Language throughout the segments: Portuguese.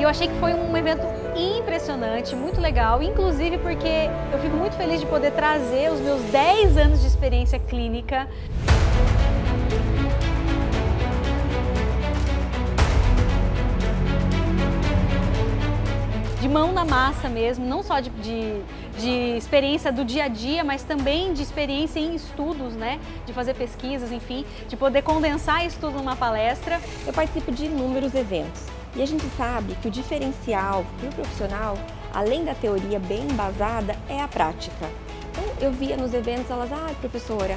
E eu achei que foi um evento impressionante, muito legal, inclusive porque eu fico muito feliz de poder trazer os meus 10 anos de experiência clínica. De mão na massa mesmo, não só de experiência do dia a dia, mas também de experiência em estudos, né? De fazer pesquisas, enfim, de poder condensar isso tudo numa palestra. Eu participo de inúmeros eventos e a gente sabe que o diferencial para o profissional, além da teoria bem embasada, é a prática. Então eu via nos eventos elas, professora,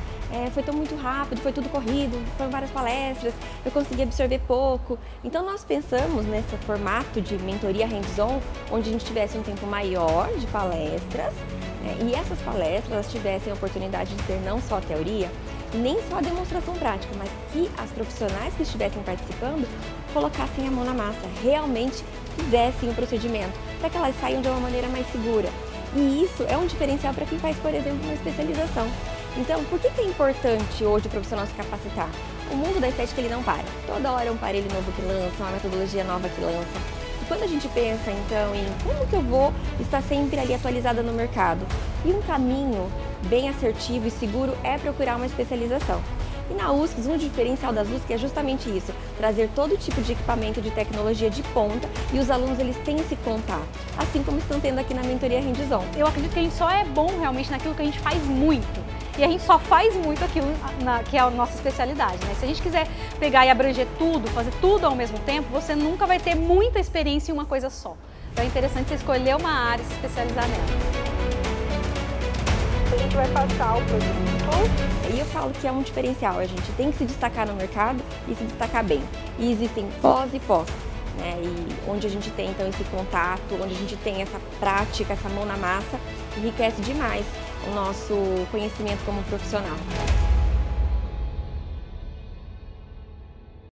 foi tão muito rápido, foi tudo corrido, foram várias palestras, eu consegui absorver pouco. Então nós pensamos nesse formato de mentoria hands-on, onde a gente tivesse um tempo maior de palestras, né? E essas palestras elas tivessem a oportunidade de ter não só a teoria, nem só a demonstração prática, mas que as profissionais que estivessem participando colocassem a mão na massa, realmente fizessem o procedimento, para que elas saiam de uma maneira mais segura. E isso é um diferencial para quem faz, por exemplo, uma especialização. Então, por que é importante hoje o profissional se capacitar? O mundo da estética ele não para. Toda hora é um aparelho novo que lança, uma metodologia nova que lança. E quando a gente pensa, então, em como que eu vou estar sempre ali atualizada no mercado? E um caminho bem assertivo e seguro é procurar uma especialização. E na USCS, um diferencial das USCS é justamente isso, trazer todo tipo de equipamento de tecnologia de ponta e os alunos eles têm esse contato, assim como estão tendo aqui na Mentoria Hands On. Eu acredito que a gente só é bom realmente naquilo que a gente faz muito. E a gente só faz muito aquilo que é a nossa especialidade, né? Se a gente quiser pegar e abranger tudo, fazer tudo ao mesmo tempo, você nunca vai ter muita experiência em uma coisa só. Então é interessante você escolher uma área e se especializar nela. A gente vai passar o produto. E eu falo que é um diferencial, a gente tem que se destacar no mercado e se destacar bem. E existem pós e pós, né? E onde a gente tem então esse contato, onde a gente tem essa prática, essa mão na massa, enriquece demais o nosso conhecimento como profissional.